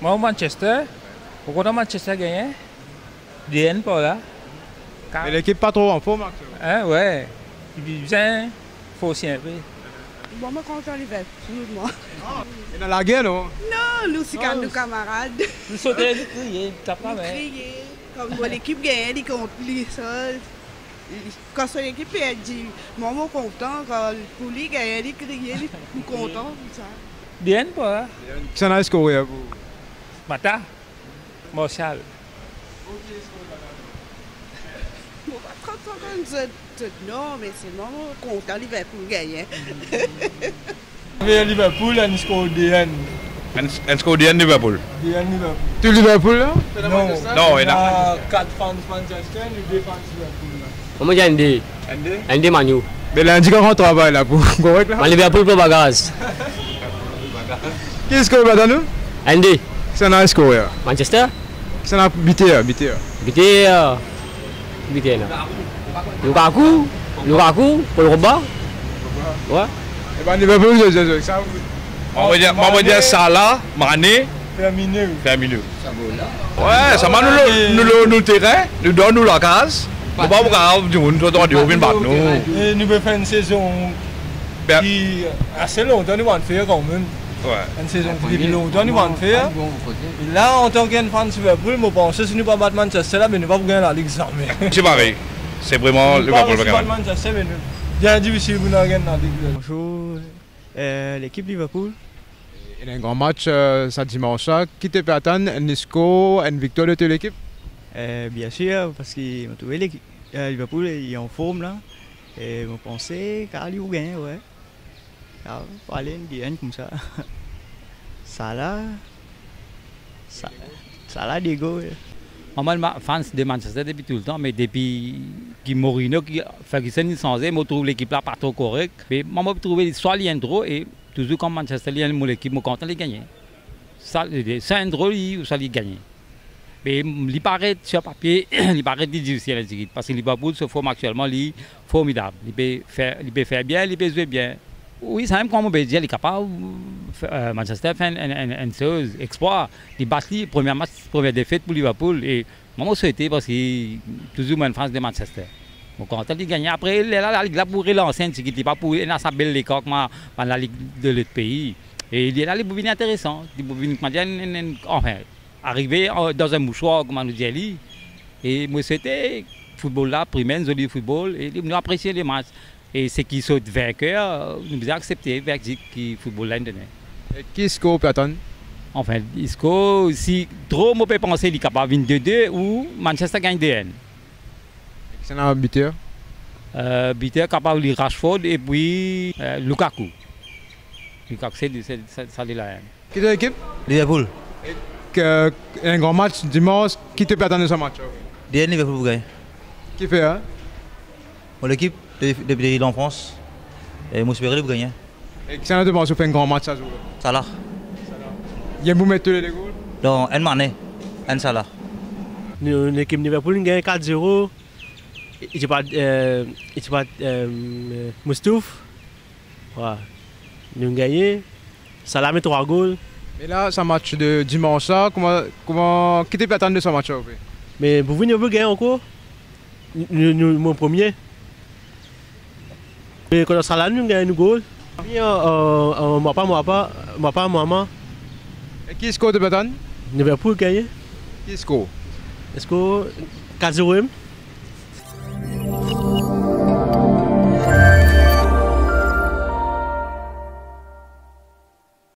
Mau Manchester, pourquoi dans Manchester gagner? DN pas là. Mais l'équipe pas trop en forme. Hein, ouais. Bien, faut aussi un peu. Bon, je suis content l'hiver, moi. Et dans la guerre, non? Non, nous, c'est quand nos camarades. Nous sommes criés, t'as pas mal. Comme l'équipe gagne, ils complient ça. Quand son équipe est dit, moi, je suis content. Quand pour lui gagne, il crie, il est content. Bien, pas. Qui s'en a scoré à vous? Mata, Martial. Non, mais c'est bon, content Liverpool gagner. Liverpool, on score DN. On score DN Liverpool. DN Liverpool. Tu Liverpool là? Non, non, il y a 4 fans Manchester et 2 fans Liverpool. Comment j'ai dit? Andy Manu. Mais lundi, quand on travaille là pour correct là? Liverpool pour bagage. Qui score là nous? Andy. Qui s'en a score là? Manchester. Qui s'en a bité là? Bité là. Bité là. Bité là. Lukaku, Lukaku, Paul Robba. Ouais. Et ben Liverpool, je ça. On va dire Salah, Mané, Firmino. Ouais, ça m'a nous terrain, nous donne nous la case. On va pouvoir du monde autour de Robin Bach nous. Nous peut faire une saison qui assez longtemps nous vont faire quand même. Ouais. Une saison qui est longtemps nous vont faire. Et là en tant qu'un fan de Liverpool, moi pense si nous pas battre Manchester là, mais nous pas gagner la Ligue jamais. C'est pareil. C'est vraiment le Liverpool Bacaman. Bonjour, l'équipe Liverpool. Il y a un grand match ce dimanche-là. Qui te peut attendre un score, une victoire de toute l'équipe? Bien sûr, parce qu'ils m'ont trouvé l'équipe. Liverpool est en forme là. Et je pensais qu'Ali ou gagner, ouais. Alors, il fallait gagner comme ça. Salah, Diego. Moi, je fans de Manchester depuis tout le temps, mais depuis que Mourinho, Ferguson, ils sont allés, je trouve l'équipe là pas trop correcte. Mais moi, je trouve soit les trop et toujours quand Manchester United mon équipe, je content de gagner. Ça, c'est un drôle, ça les gagner. Mais il paraît sur papier, il paraît difficile parce que Liverpool se forme actuellement, il formidable. Il peut faire bien, il peut jouer bien. Oui, c'est même quand on peut dire, il est capable. Manchester fait un sérieux exploit. Il bat le premier match, première défaite pour Liverpool. Et moi, je souhaitais parce qu'il toujours moins de France de Manchester. Donc, quand il gagne, après, la Ligue là pour relancer un ticket, il n'est pas pour s'abeller les coques dans la Ligue de l'autre pays. Et il est là, les bouvines intéressants. Les bouvines, enfin, arriver dans un mouchoir, comme on nous dit. Et moi, c'était football là, primaire, joli football. Et nous apprécions les matchs. Et ceux qui sont vainqueurs, nous avons accepté le verdict qui football l'année dernière. Et qui score peut attendre? Enfin, il score, si trop on peut penser qu'il est capable de venir 2-2 ou Manchester gagne 2-1. C'est un buteur? Buteur capable de Rashford et puis Lukaku. Lukaku, c'est de la haine. Qui est l'équipe? Liverpool. Un grand match dimanche, qui te peut attendre ce match? 2-1 Liverpool pour gagner. Qui fait hein? Pour l'équipe? Depuis l'enfance, et moi j'espère que vous gagnez. Et qui s'en a demandé si vous faites un grand match à jouer? Salah. Vous pouvez mettre tous les goals? Non, un Mané, un Salah. Une équipe de Liverpool gagne 4-0. Il n'y a pas Moustouf. Nous gagnons. Salah met 3 goals. Mais là, ce match de dimanche, comment qui peut attendre de ce match? Mais vous venez gagner encore? Mon premier. Mais quand on a gagné un goal, on m'a pas maman. Et qui score de Batan? Liverpool gagné. Qui score? 4-0.